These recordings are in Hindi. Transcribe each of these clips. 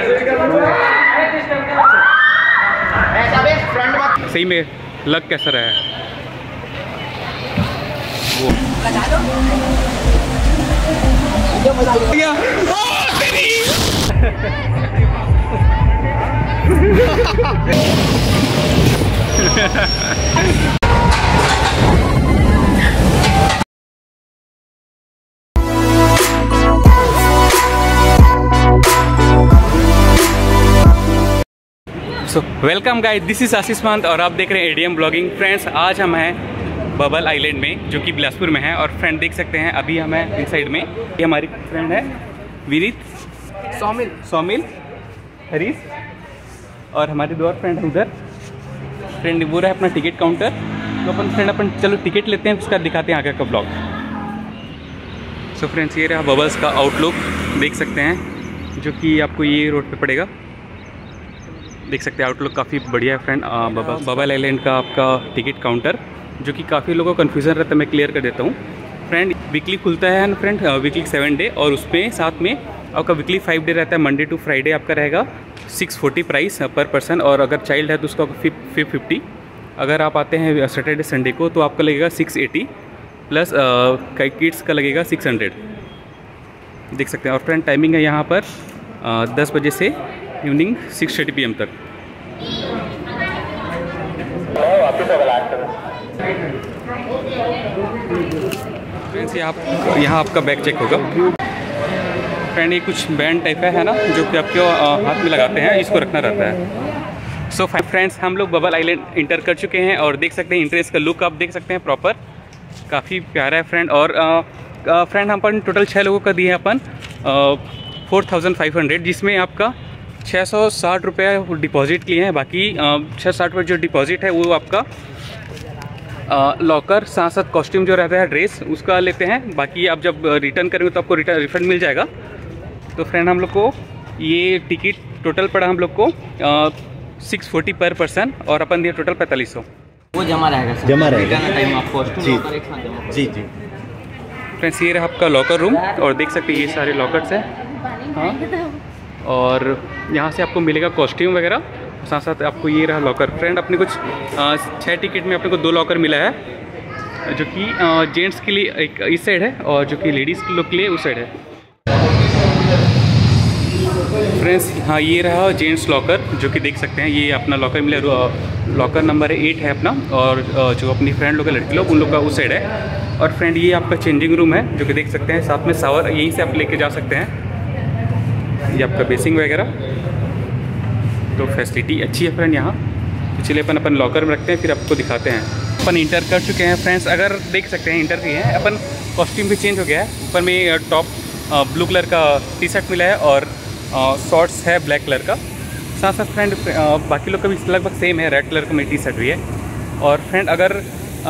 सही में लग कैसा रहा है? So welcome guys, this is Ashish Mahant और आप देख रहे हैं एडीएम ब्लॉगिंग फ्रेंड्स। आज हम हैं बबल आइलैंड में, जो कि बिलासपुर में है। और फ्रेंड देख सकते हैं, अभी हम हैं इन साइड में। ये हमारी फ्रेंड है विरीत सोमिल, हरीश, और हमारे दो और फ्रेंड हैं उधर। फ्रेंड वो रहा है अपना टिकट काउंटर। तो अपन फ्रेंड अपन चलो टिकट लेते हैं, उसका दिखाते हैं आगे का ब्लॉग। सो फ्रेंड्स, ये रहा बबल्स का आउटलुक, देख सकते हैं, जो कि आपको ये रोड पर पड़ेगा। देख सकते हैं आउटलुक काफ़ी बढ़िया है फ्रेंड। बबल आइलैंड का आपका टिकट काउंटर, जो कि काफ़ी लोगों का कन्फ्यूज़न रहता है, मैं क्लियर कर देता हूँ फ्रेंड। वीकली खुलता है ना फ्रेंड, वीकली 7 डे, और उसमें साथ में आपका वीकली 5 डे रहता है। मंडे टू फ्राइडे आपका रहेगा 640 प्राइस पर पर्सन, और अगर चाइल्ड है तो उसका 550। अगर आप आते हैं सैटरडे संडे को तो आपका लगेगा 680, प्लस किड्स का लगेगा 600। देख सकते हैं। और फ्रेंड टाइमिंग है यहाँ पर 10 बजे से इवनिंग 6:30 PM तक। फ्रेंड्स यहाँ आपका बैग चेक होगा। फ्रेंड ये कुछ बैंड टाइप है ना, जो कि आपके हाथ में लगाते हैं, इसको रखना रहता है। सो फ्रेंड्स, हम लोग बबल आइलैंड इंटर कर चुके हैं और देख सकते हैं इंट्रेंस का लुक आप देख सकते हैं प्रॉपर, काफ़ी प्यारा है फ्रेंड। और फ्रेंड हम पर टोटल 6 लोगों का दिए हैं अपन 4500, जिसमें आपका 660 रुपये डिपॉजिट किए हैं। बाकी 660 रुपये जो डिपॉजिट है वो आपका लॉकर साथ साथ कॉस्ट्यूम जो रहता है ड्रेस उसका लेते हैं। बाकी आप जब रिटर्न करेंगे तो आपको रिफंड मिल जाएगा। तो फ्रेंड हम लोग को ये टिकट टोटल पड़ा हम लोग को 640 पर पर्सन, और अपन दिया टोटल 4500। वो जमा रहेगा टाइम आपको जी। फ्रेंड्स ये रहा आपका लॉकर रूम, और देख सकते हैं ये सारे लॉकर्स हैं। हाँ, और यहाँ से आपको मिलेगा कॉस्ट्यूम वगैरह, साथ साथ आपको ये रहा लॉकर। फ्रेंड अपने कुछ 6 टिकट में अपने को 2 लॉकर मिला है, जो कि जेंट्स के लिए एक इस साइड है, और जो कि लेडीज़ लोग के लिए उस साइड है। फ्रेंड्स हाँ, ये रहा जेंट्स लॉकर, जो कि देख सकते हैं ये अपना लॉकर मिला। लॉकर नंबर 8 है अपना, और जो अपनी फ्रेंड लोग लड़की लोग उन लोग का उस साइड है। और फ्रेंड ये आपका चेंजिंग रूम है, जो कि देख सकते हैं, साथ में शावर यहीं से आप लेके जा सकते हैं। ये आपका बेसिंग वगैरह, तो फैसिलिटी अच्छी है फ्रेंड यहाँ। तो चलिए अपन लॉकर में रखते हैं, फिर आपको दिखाते हैं। अपन इंटर कर चुके हैं फ्रेंड्स, अगर देख सकते हैं इंटर किए हैं अपन। कॉस्ट्यूम भी चेंज हो गया है, ऊपर में टॉप ब्लू कलर का टी शर्ट मिला है, और शॉर्ट्स है ब्लैक कलर का। साथ साथ फ्रेंड बाकी लोग का भी लगभग सेम है, रेड कलर का मेरी टी शर्ट भी है। और फ्रेंड अगर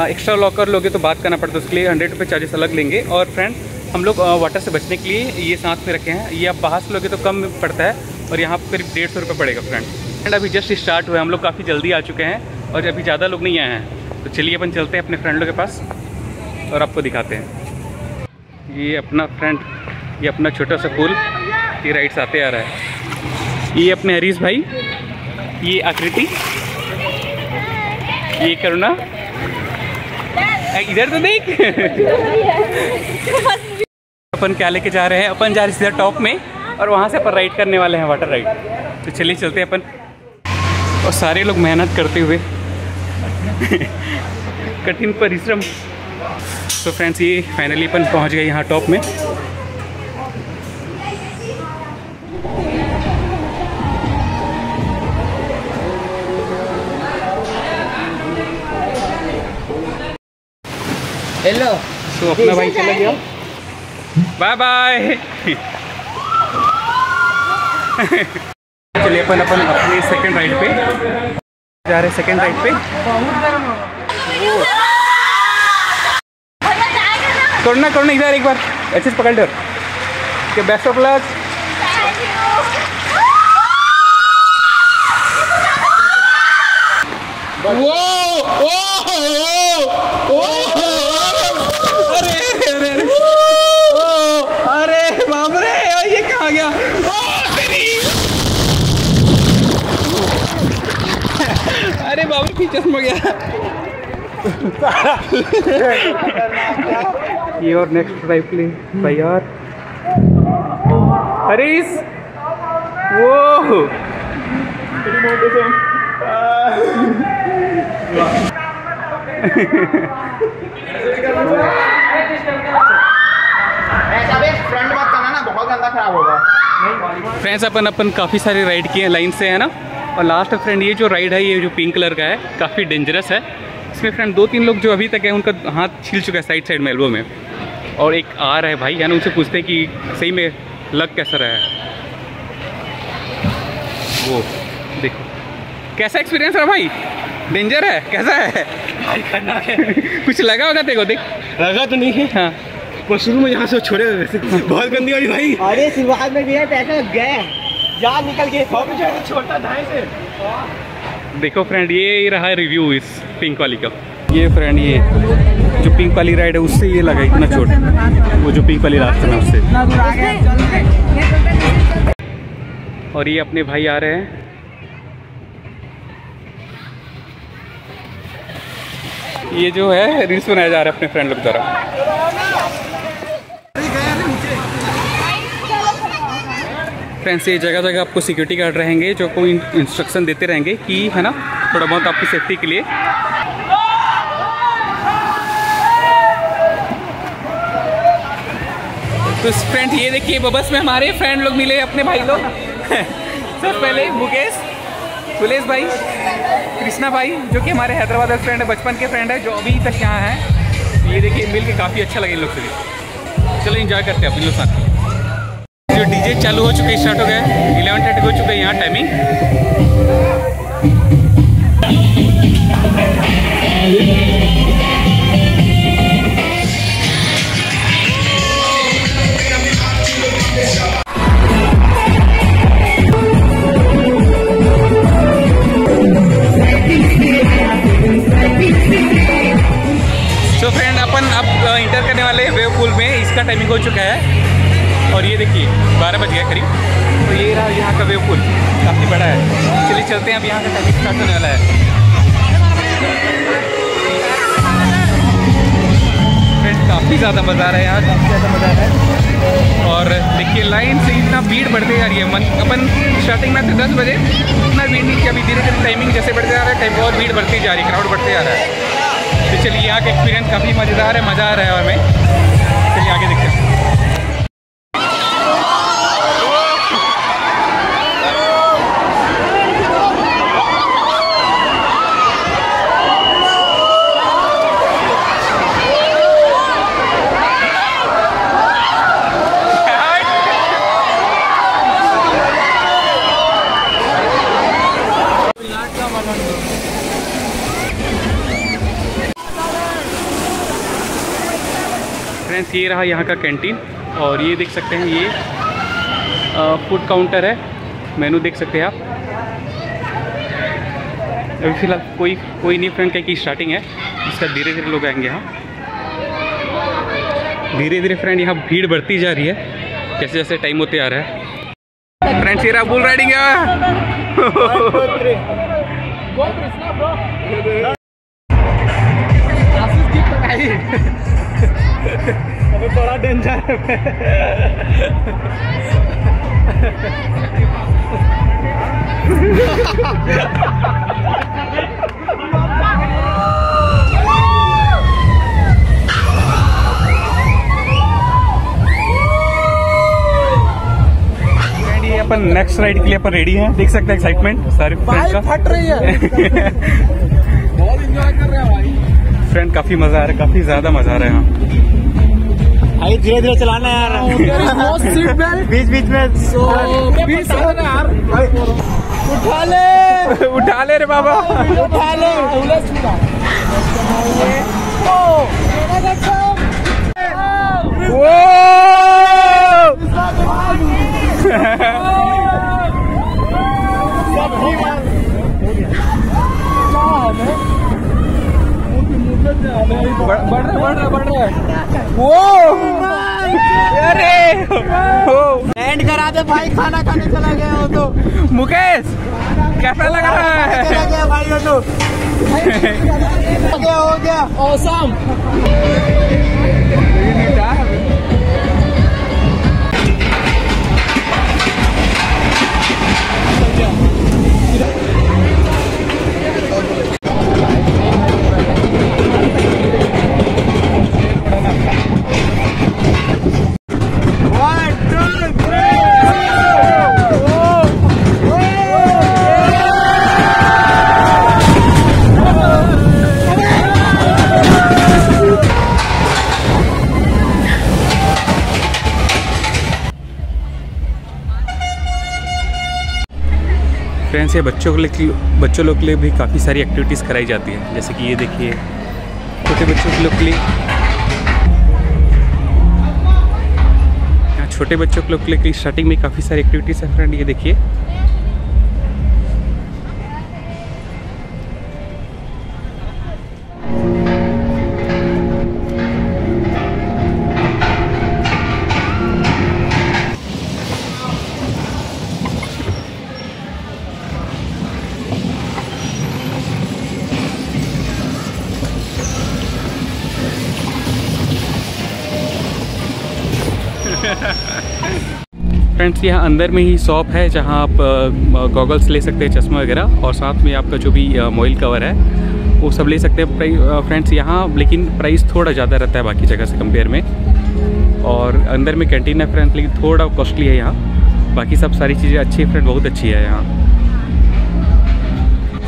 एक्स्ट्रा लॉकर लोगे तो बात करना पड़ता है, उसके लिए 100 रुपये चार्जेस अलग लेंगे। और फ्रेंड हम लोग वाटर से बचने के लिए ये साथ में रखे हैं, ये आप बाहर से लोगे तो कम पड़ता है, और यहाँ पर 150 रुपये पड़ेगा फ्रेंड। फ्रेंड अभी जस्ट स्टार्ट हुआ है, हम लोग काफ़ी जल्दी आ चुके हैं और अभी ज़्यादा लोग नहीं आए हैं। तो चलिए अपन चलते हैं अपने फ्रेंड लोग के पास और आपको दिखाते हैं। ये अपना फ्रेंड, ये अपना छोटा सा पुल, ये राइट से आते आ रहा है। ये अपने हरीश भाई, ये आकृति, ये करुणा, इधर तो देख। अपन क्या लेके जा रहे हैं, अपन जा रहे सीधा टॉप में, और वहाँ से अपन राइड करने वाले हैं, वाटर राइड। तो चलिए चलते हैं अपन। और सारे लोग मेहनत करते हुए कठिन परिश्रम। तो फ्रेंड्स ये फाइनली अपन पहुँच गए यहाँ टॉप में। हेलो, तो अपना भाई चला गया, बाय बाय। चलिए अपन अपने सेकंड राइड पे जा रहे हैं। सेकंड राइड पे करना इधर एक बार अच्छे से पकड़ लो के। Best of luck. अरे बाप रे, ये कहाँ गया? चश्मा गया। योर नेक्स्ट राइफली तैयार। हरीश वो फ्रंट मत करना ना, बहुत गंदा खराब होगा। फ्रेंड्स अपन काफ़ी सारी राइड किए हैं लाइन से, है ना। और लास्ट फ्रेंड ये जो राइड है, ये जो पिंक कलर का है, काफ़ी डेंजरस है। इसमें फ्रेंड 2-3 लोग जो अभी तक है उनका हाथ छिल चुका है साइड में, एल्बो में। और एक आ रहा है भाई, यानी उनसे पूछते हैं कि सही में लग कैसा रहा है। वो देखो कैसा एक्सपीरियंस रहा भाई, डेंजर है कैसा है भाई, करना है। कुछ लगा होगा देखो, देख लगा तो नहीं है। हाँ वो शुरू में यहाँ से छोड़े वैसे बहुत गंदी वाली भाई। अरे शुरुआत में गया पैसा गया यार, निकल गए छोटा ढाई से। देखो फ्रेंड ये रहा रिव्यू इस पिंक वाली का। ये फ्रेंड ये जो पिंक वाली राइड है उससे ये लगा इतना छोटा, वो जो पिंक वाली रास्ता है उससे। और ये अपने भाई आ रहे हैं। ये जो है रील्स बनाया जा रहा है अपने फ्रेंड लोग द्वारा। फ्रेंड्स ये जगह जगह आपको सिक्योरिटी गार्ड रहेंगे जो कोई इंस्ट्रक्शन देते रहेंगे कि, है ना, थोड़ा बहुत आपकी सेफ्टी के लिए। तो फ्रेंड ये देखिए बबस में हमारे फ्रेंड लोग मिले, अपने भाई लोग। सर पहले मुकेश भुलेश भाई, कृष्णा भाई जो कि हमारे हैदराबाद फ्रेंड है, बचपन के फ्रेंड है जो अभी तक यहाँ हैं। ये देखिए मिल के काफ़ी अच्छा लगे इन लोग से भी। चलो एंजॉय करते हैं अपने लोग साथ। जो डीजे चालू हो चुके, स्टार्ट हो गए, 11:30 हो चुके यहाँ टाइमिंग। तो फ्रेंड अपन अब इंटर करने वाले वेव पूल में, इसका टाइमिंग हो चुका है। और ये देखिए 12 बज गया करीब। तो ये रहा यहाँ का वेव पूल, काफ़ी बड़ा है। चलिए चलते हैं, अब यहाँ का टाइमिंग स्टार्ट होने वाला है। फ्रेंड काफ़ी ज़्यादा मज़ा आ रहा है यहाँ, काफ़ी ज़्यादा मज़ा आ रहा है। और देखिए लाइन से इतना भीड़ बढ़ते जा रही है। मन अपन स्टार्टिंग में थे 10 बजे, इतना भीड़ नहीं किया। अभी धीरे धीरे टाइमिंग जैसे बढ़ते जा रहा है, टाइम और भीड़ बढ़ती जा रही है, क्राउड बढ़ते जा रहा है। तो चलिए यहाँ का एक्सपीरियंस काफ़ी मज़ेदार है, मज़ा आ रहा है हमें। चलिए आगे देखते हैं। फ्रेंड्स ये रहा यहाँ का कैंटीन। और ये देख सकते हैं ये फूड काउंटर है, मेनू देख सकते हैं आप। अभी फिलहाल कोई नहीं फ्रेंड, क्या की स्टार्टिंग है इसका। धीरे धीरे लोग आएंगे यहाँ, धीरे धीरे फ्रेंड यहाँ भीड़ बढ़ती जा रही है जैसे जैसे टाइम होते आ रहा है। फ्रेंड्स ये रहा बुल राइडिंग। अबे बड़ा डेंजर है। ये अपन नेक्स्ट राइड के लिए अपन रेडी हैं, देख सकते हैं एक्साइटमेंट सारे फ्रेंड्स का। फट रही है। बहुत एंजॉय कर रहे हैं भाई। फ्रेंड काफी मजा आ रहा है, काफी ज्यादा मजा आ रहा है यहाँ। अरे धीरे धीरे चलाना यार, बीच बीच में सो यार। उठा ले रे बाबा, उठा ले। बढ़ रहा है। वो अरे एंड करा बात है भाई, खाना खाने चला गया हो तो। मुकेश कैसा लग रहा है? चला गया भाई हो तो हो गया औसम। फ्रेंड्स ये बच्चों लोग के लिए भी काफ़ी सारी एक्टिविटीज़ कराई जाती है, जैसे कि ये देखिए छोटे बच्चों लोग के लिए, यहाँ छोटे बच्चों लोग के लिए स्टार्टिंग में काफ़ी सारी एक्टिविटीज़ है फ्रेंड। ये देखिए फ्रेंड्स यहाँ अंदर में ही शॉप है जहाँ आप गॉगल्स ले सकते हैं, चश्मा वगैरह, और साथ में आपका जो भी मोबाइल कवर है वो सब ले सकते हैं फ्रेंड्स यहाँ। लेकिन प्राइस थोड़ा ज़्यादा रहता है बाकी जगह से कंपेयर में, और अंदर में कैंटीन है फ्रेंड्स लेकिन थोड़ा कॉस्टली है यहाँ। बाकी सब सारी चीज़ें अच्छी है फ्रेंड, बहुत अच्छी है यहाँ।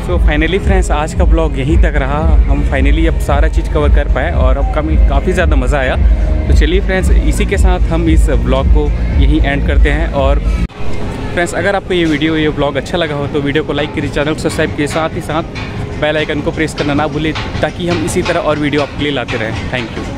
सो फाइनली फ्रेंड्स आज का ब्लॉग यहीं तक रहा, हम फाइनली अब सारा चीज़ कवर कर पाए और अब काफ़ी ज़्यादा मज़ा आया। तो चलिए फ्रेंड्स इसी के साथ हम इस ब्लॉग को यहीं एंड करते हैं। और फ्रेंड्स अगर आपको ये ब्लॉग अच्छा लगा हो तो वीडियो को लाइक कीजिए, चैनल को सब्सक्राइब कीजिए, साथ ही साथ बेल आइकन को प्रेस करना ना भूलें ताकि हम इसी तरह और वीडियो आपके लिए लाते रहें। Thank you.